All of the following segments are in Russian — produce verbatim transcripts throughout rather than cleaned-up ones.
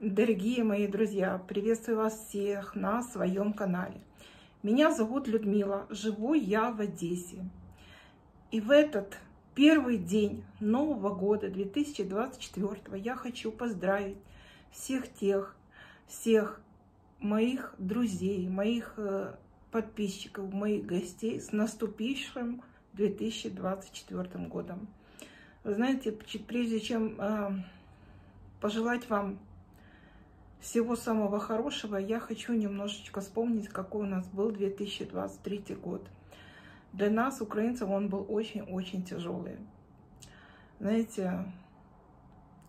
Дорогие мои друзья, приветствую вас всех на своем канале. Меня зовут Людмила, живу я в Одессе. И в этот первый день Нового года две тысячи двадцать четвёртого я хочу поздравить всех тех, всех моих друзей, моих подписчиков, моих гостей с наступившим две тысячи двадцать четвёртым годом. Вы знаете, прежде чем пожелать вам всего самого хорошего, я хочу немножечко вспомнить, какой у нас был две тысячи двадцать третий год. Для нас, украинцев, он был очень-очень тяжелый. Знаете,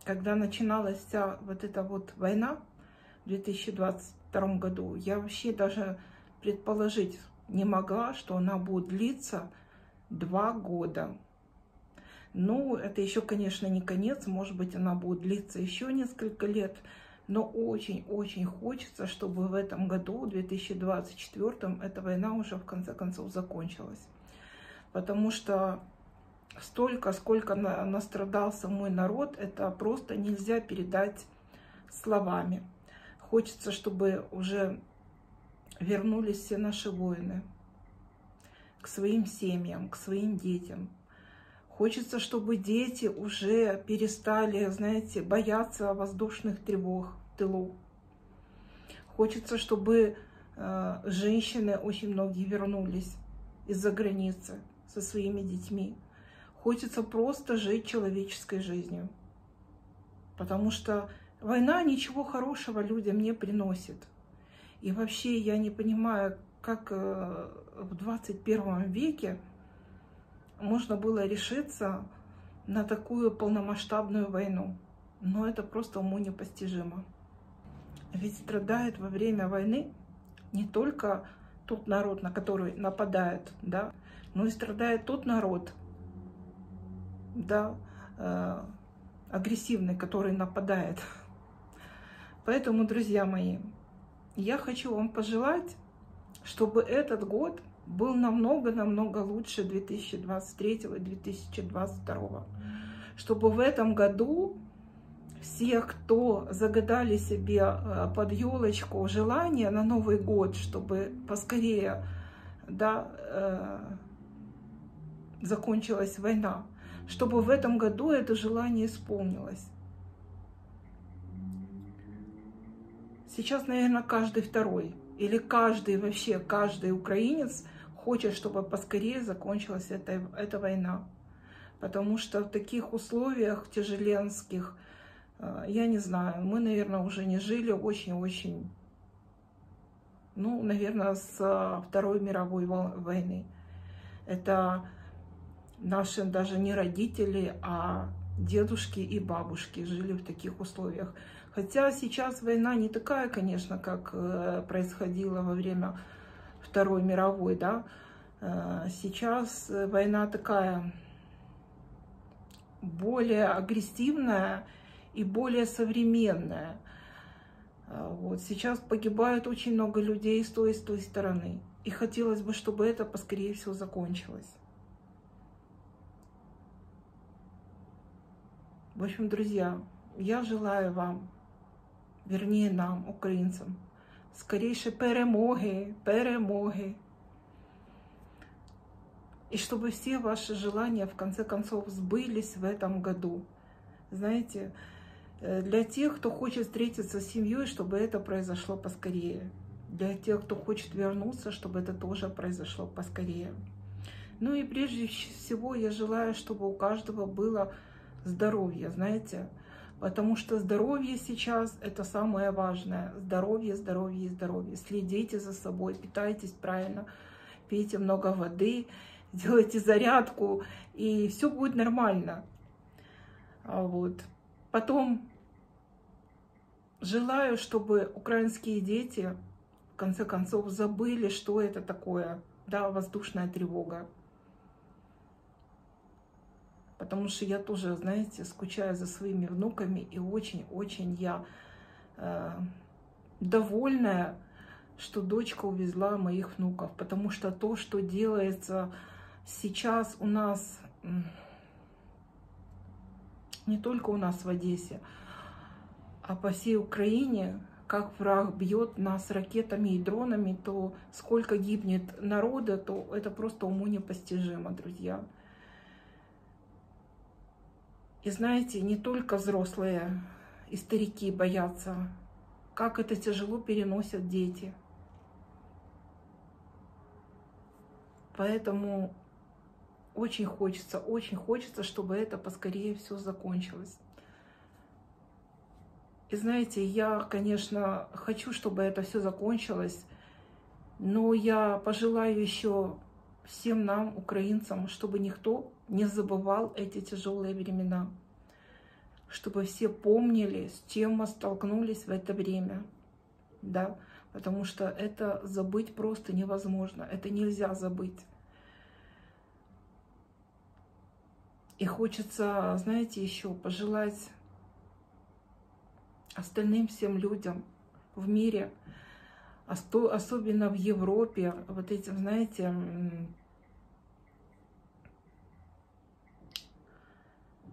когда начиналась вся вот эта вот война в две тысячи двадцать втором году, я вообще даже предположить не могла, что она будет длиться два года. Ну, это еще, конечно, не конец, может быть, она будет длиться еще несколько лет. Но очень-очень хочется, чтобы в этом году, в две тысячи двадцать четвёртом, эта война уже в конце концов закончилась. Потому что столько, сколько настрадался мой народ, это просто нельзя передать словами. Хочется, чтобы уже вернулись все наши воины к своим семьям, к своим детям. Хочется, чтобы дети уже перестали, знаете, бояться воздушных тревог в тылу. Хочется, чтобы э, женщины, очень многие, вернулись из-за границы со своими детьми. Хочется просто жить человеческой жизнью. Потому что война ничего хорошего людям не приносит. И вообще я не понимаю, как э, в двадцать первом веке можно было решиться на такую полномасштабную войну. Но это просто уму непостижимо. Ведь страдает во время войны не только тот народ, на который нападают, да, но и страдает тот народ, да, э, агрессивный, который нападает. Поэтому, друзья мои, я хочу вам пожелать, чтобы этот год был намного-намного лучше две тысячи двадцать третьего и две тысячи двадцать второго. Чтобы в этом году все, кто загадали себе под елочку желание на Новый год, чтобы поскорее, да, закончилась война, чтобы в этом году это желание исполнилось. Сейчас, наверное, каждый второй или каждый вообще, каждый украинец хочет, чтобы поскорее закончилась эта, эта война. Потому что в таких условиях тяжеленских, я не знаю, мы, наверное, уже не жили очень-очень, ну, наверное, с Второй мировой войны. Это наши даже не родители, а дедушки и бабушки жили в таких условиях. Хотя сейчас война не такая, конечно, как происходила во время Второй мировой, да. Сейчас война такая более агрессивная и более современная. Вот. Сейчас погибает очень много людей с той и с той стороны. И хотелось бы, чтобы это поскорее всего закончилось. В общем, друзья, я желаю вам, вернее нам, украинцам, скорейшей перемоги, перемоги. И чтобы все ваши желания, в конце концов, сбылись в этом году. Знаете, для тех, кто хочет встретиться с семьей, чтобы это произошло поскорее. Для тех, кто хочет вернуться, чтобы это тоже произошло поскорее. Ну и прежде всего я желаю, чтобы у каждого было здоровье, знаете. Потому что здоровье сейчас – это самое важное. Здоровье, здоровье, здоровье. Следите за собой, питайтесь правильно, пейте много воды, делайте зарядку, и все будет нормально. Вот. Потом желаю, чтобы украинские дети, в конце концов, забыли, что это такое, да, воздушная тревога. Потому что я тоже, знаете, скучаю за своими внуками. И очень-очень я э, довольная, что дочка увезла моих внуков. Потому что то, что делается сейчас у нас, не только у нас в Одессе, а по всей Украине, как враг бьет нас ракетами и дронами, то сколько гибнет народа, то это просто уму непостижимо, друзья. И знаете, не только взрослые и старики боятся, как это тяжело переносят дети. Поэтому очень хочется, очень хочется, чтобы это поскорее все закончилось. И знаете, я, конечно, хочу, чтобы это все закончилось, но я пожелаю еще всем нам, украинцам, чтобы никто не забывал эти тяжелые времена, чтобы все помнили, с чем мы столкнулись в это время, да, потому что это забыть просто невозможно, это нельзя забыть. И хочется, знаете, еще пожелать остальным всем людям в мире, особенно в Европе, вот этим, знаете,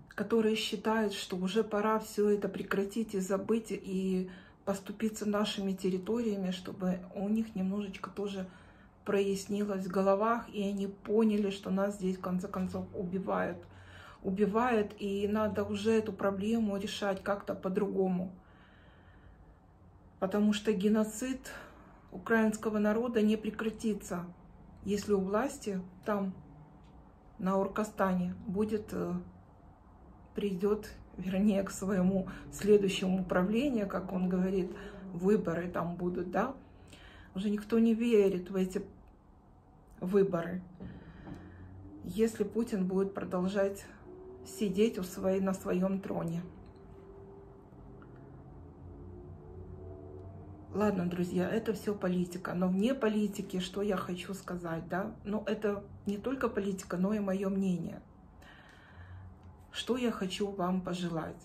которые считают, что уже пора все это прекратить и забыть, и поступиться нашими территориями, чтобы у них немножечко тоже прояснилось в головах, и они поняли, что нас здесь, в конце концов, убивают. Убивают, и надо уже эту проблему решать как-то по-другому. Потому что геноцид украинского народа не прекратится, если у власти там, на Уркостане, будет, придет, вернее, к своему следующему управлению, как он говорит, выборы там будут, да? Уже никто не верит в эти выборы, если Путин будет продолжать сидеть у своей, на своем троне. Ладно, друзья, это все политика, но вне политики, что я хочу сказать, да? Но это не только политика, но и мое мнение. Что я хочу вам пожелать?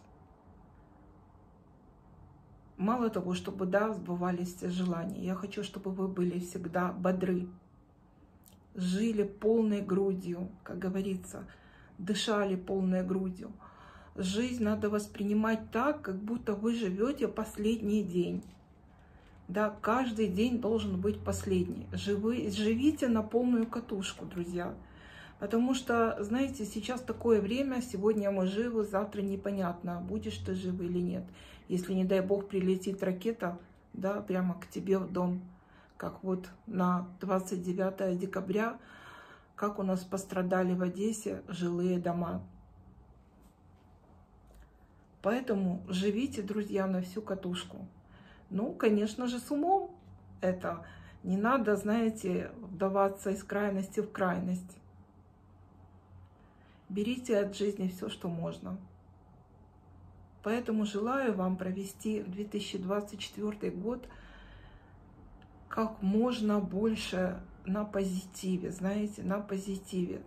Мало того, чтобы, да, сбывались все желания, я хочу, чтобы вы были всегда бодры, жили полной грудью, как говорится, дышали полной грудью. Жизнь надо воспринимать так, как будто вы живете последний день. Да, каждый день должен быть последний. Живы, живите на полную катушку, друзья. Потому что, знаете, сейчас такое время, сегодня мы живы, завтра непонятно, будешь ты жив или нет. Если, не дай бог, прилетит ракета, да, прямо к тебе в дом, как вот на двадцать девятое декабря, как у нас пострадали в Одессе жилые дома. Поэтому живите, друзья, на всю катушку. Ну, конечно же, с умом это. Не надо, знаете, вдаваться из крайности в крайность. Берите от жизни все, что можно. Поэтому желаю вам провести две тысячи двадцать четвёртый год как можно больше на позитиве, знаете, на позитиве.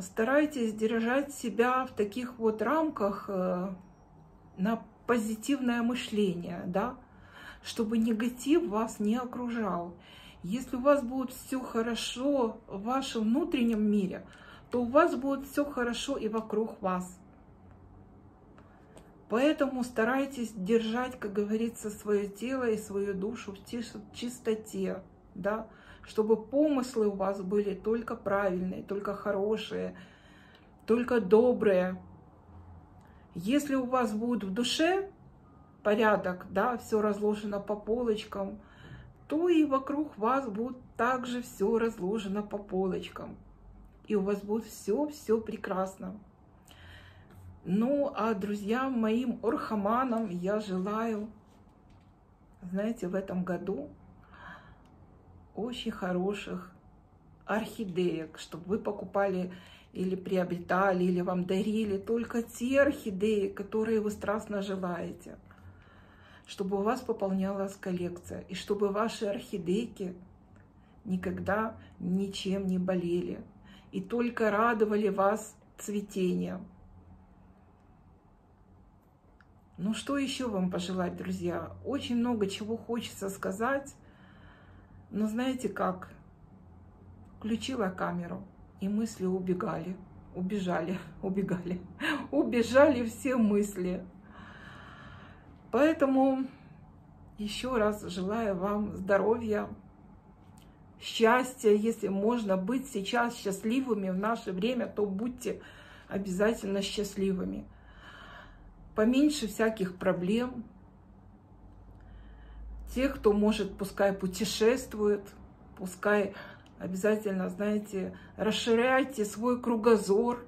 Старайтесь держать себя в таких вот рамках на позитивное мышление, да, чтобы негатив вас не окружал. Если у вас будет все хорошо в вашем внутреннем мире, то у вас будет все хорошо и вокруг вас. Поэтому старайтесь держать, как говорится, свое тело и свою душу в чистоте, да, чтобы помыслы у вас были только правильные, только хорошие, только добрые. Если у вас будет в душе порядок, да, все разложено по полочкам, то и вокруг вас будет также все разложено по полочкам. И у вас будет все-все прекрасно. Ну, а друзьям моим орхаманам я желаю, знаете, в этом году очень хороших орхидеек, чтобы вы покупали или приобретали, или вам дарили только те орхидеи, которые вы страстно желаете, чтобы у вас пополнялась коллекция, и чтобы ваши орхидейки никогда ничем не болели и только радовали вас цветением. Ну, что еще вам пожелать, друзья? Очень много чего хочется сказать, но знаете как? Включила камеру, и мысли убегали, убежали, убегали, убежали все мысли. Поэтому еще раз желаю вам здоровья, счастья. Если можно быть сейчас счастливыми в наше время, то будьте обязательно счастливыми. Поменьше всяких проблем. Те, кто может, пускай путешествует, пускай обязательно, знаете, расширяйте свой кругозор.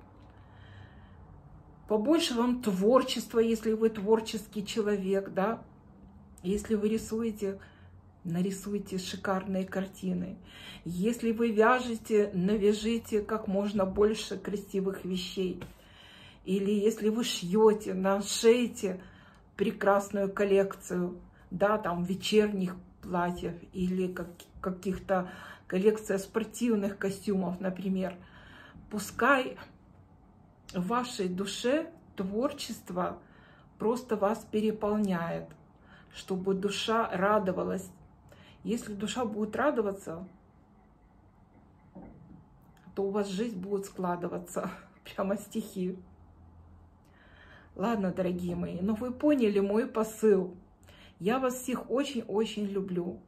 Побольше вам творчества, если вы творческий человек, да. Если вы рисуете, нарисуйте шикарные картины. Если вы вяжете, навяжите как можно больше красивых вещей. Или если вы шьете, нашейте прекрасную коллекцию, да, там вечерних платьев или как, каких-то коллекция спортивных костюмов, например. Пускай в вашей душе творчество просто вас переполняет, чтобы душа радовалась. Если душа будет радоваться, то у вас жизнь будет складываться. Прямо стихи. Ладно, дорогие мои, но вы поняли мой посыл. Я вас всех очень-очень люблю.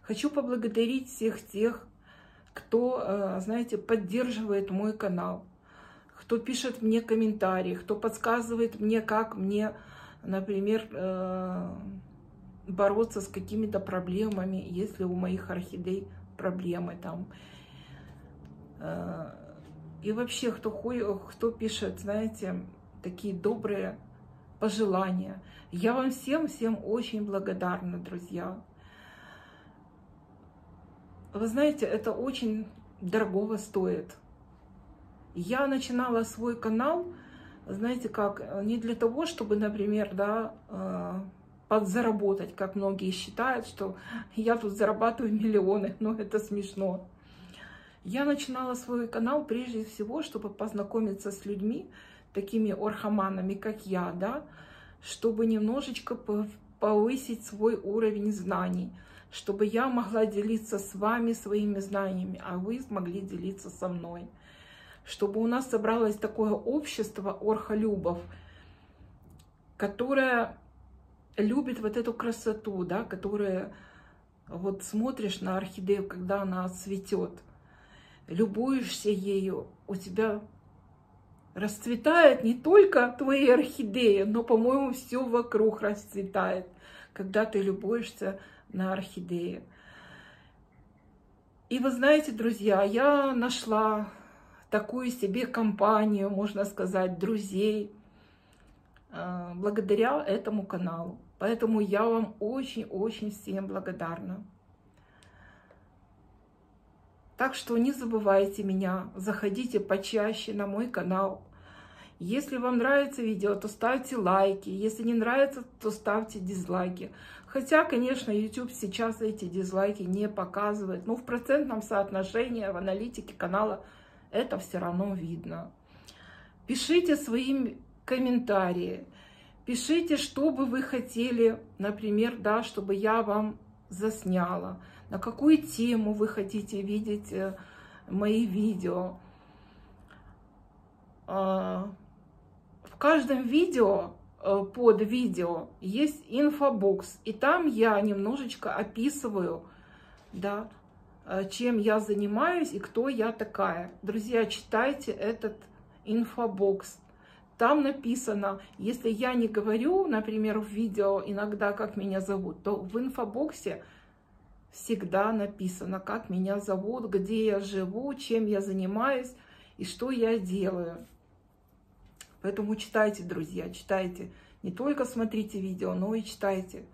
Хочу поблагодарить всех тех, кто, знаете, поддерживает мой канал, кто пишет мне комментарии, кто подсказывает мне, как мне, например, бороться с какими-то проблемами, если у моих орхидей проблемы там. И вообще, кто, кто пишет, знаете, такие добрые пожелания. Я вам всем-всем очень благодарна, друзья. Вы знаете, это очень дорогого стоит. Я начинала свой канал, знаете как, не для того, чтобы, например, да, подзаработать, как многие считают, что я тут зарабатываю миллионы, но это смешно. Я начинала свой канал прежде всего, чтобы познакомиться с людьми, такими орхоманами, как я, да, чтобы немножечко повысить свой уровень знаний, чтобы я могла делиться с вами своими знаниями, а вы смогли делиться со мной. Чтобы у нас собралось такое общество орхолюбов, которое любит вот эту красоту, да, которая вот смотришь на орхидею, когда она цветет, любуешься ею, у тебя расцветает не только твои орхидеи, но, по-моему, все вокруг расцветает, когда ты любуешься на орхидеи. И вы знаете, друзья, я нашла такую себе компанию, можно сказать, друзей, благодаря этому каналу. Поэтому я вам очень-очень всем благодарна. Так что не забывайте меня, заходите почаще на мой канал. Если вам нравится видео, то ставьте лайки. Если не нравится, то ставьте дизлайки. Хотя, конечно, YouTube сейчас эти дизлайки не показывает. Но в процентном соотношении, в аналитике канала это все равно видно. Пишите свои комментарии. Пишите, что бы вы хотели, например, да, чтобы я вам засняла. На какую тему вы хотите видеть мои видео. В каждом видео, под видео, есть инфобокс. И там я немножечко описываю, да, чем я занимаюсь и кто я такая. Друзья, читайте этот инфобокс. Там написано, если я не говорю, например, в видео иногда, как меня зовут, то в инфобоксе всегда написано, как меня зовут, где я живу, чем я занимаюсь и что я делаю. Поэтому читайте, друзья, читайте. Не только смотрите видео, но и читайте.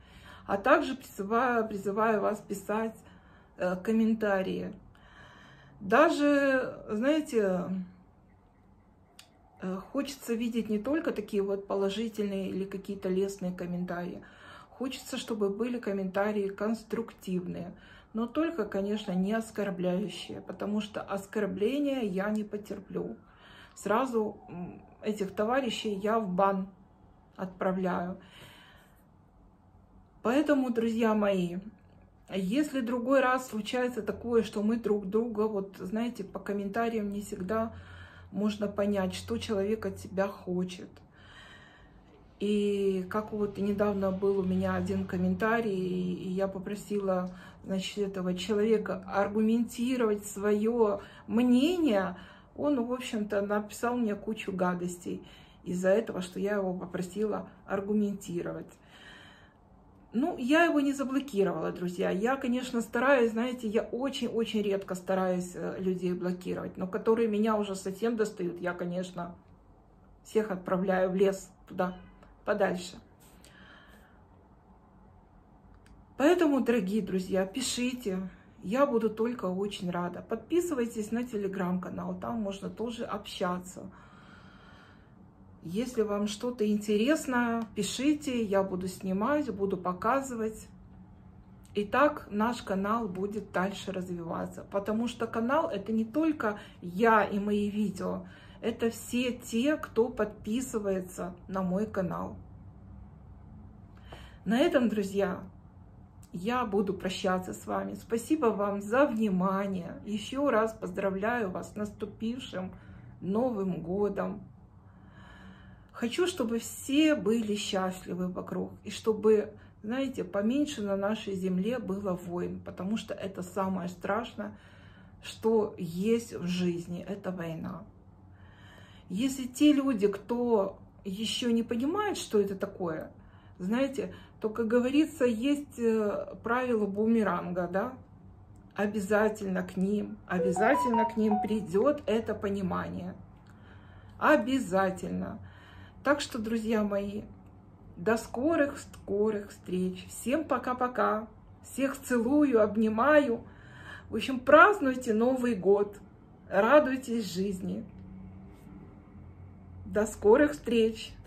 А также призываю, призываю вас писать э, комментарии. Даже, знаете, э, хочется видеть не только такие вот положительные или какие-то лестные комментарии. Хочется, чтобы были комментарии конструктивные, но только, конечно, не оскорбляющие, потому что оскорбления я не потерплю. Сразу этих товарищей я в бан отправляю. Поэтому, друзья мои, если другой раз случается такое, что мы друг друга, вот знаете, по комментариям не всегда можно понять, что человек от тебя хочет. И как вот недавно был у меня один комментарий, и я попросила, значит, этого человека аргументировать свое мнение, он, в общем-то, написал мне кучу гадостей из-за этого, что я его попросила аргументировать. Ну, я его не заблокировала, друзья. Я, конечно, стараюсь, знаете, я очень-очень редко стараюсь людей блокировать, но которые меня уже совсем достают, я, конечно, всех отправляю в лес туда, подальше. Поэтому, дорогие друзья, пишите. Я буду только очень рада. Подписывайтесь на телеграм-канал, там можно тоже общаться. Если вам что-то интересно, пишите, я буду снимать, буду показывать. И так наш канал будет дальше развиваться. Потому что канал — это не только я и мои видео, это все те, кто подписывается на мой канал. На этом, друзья, я буду прощаться с вами. Спасибо вам за внимание. Еще раз поздравляю вас с наступившим Новым годом. Хочу, чтобы все были счастливы вокруг. И чтобы, знаете, поменьше на нашей земле было войн. Потому что это самое страшное, что есть в жизни. Это война. Если те люди, кто еще не понимает, что это такое, знаете, то, как говорится, есть правила бумеранга, да? Обязательно к ним, обязательно к ним придет это понимание. Обязательно. Так что, друзья мои, до скорых-скорых встреч. Всем пока-пока. Всех целую, обнимаю. В общем, празднуйте Новый год. Радуйтесь жизни. До скорых встреч!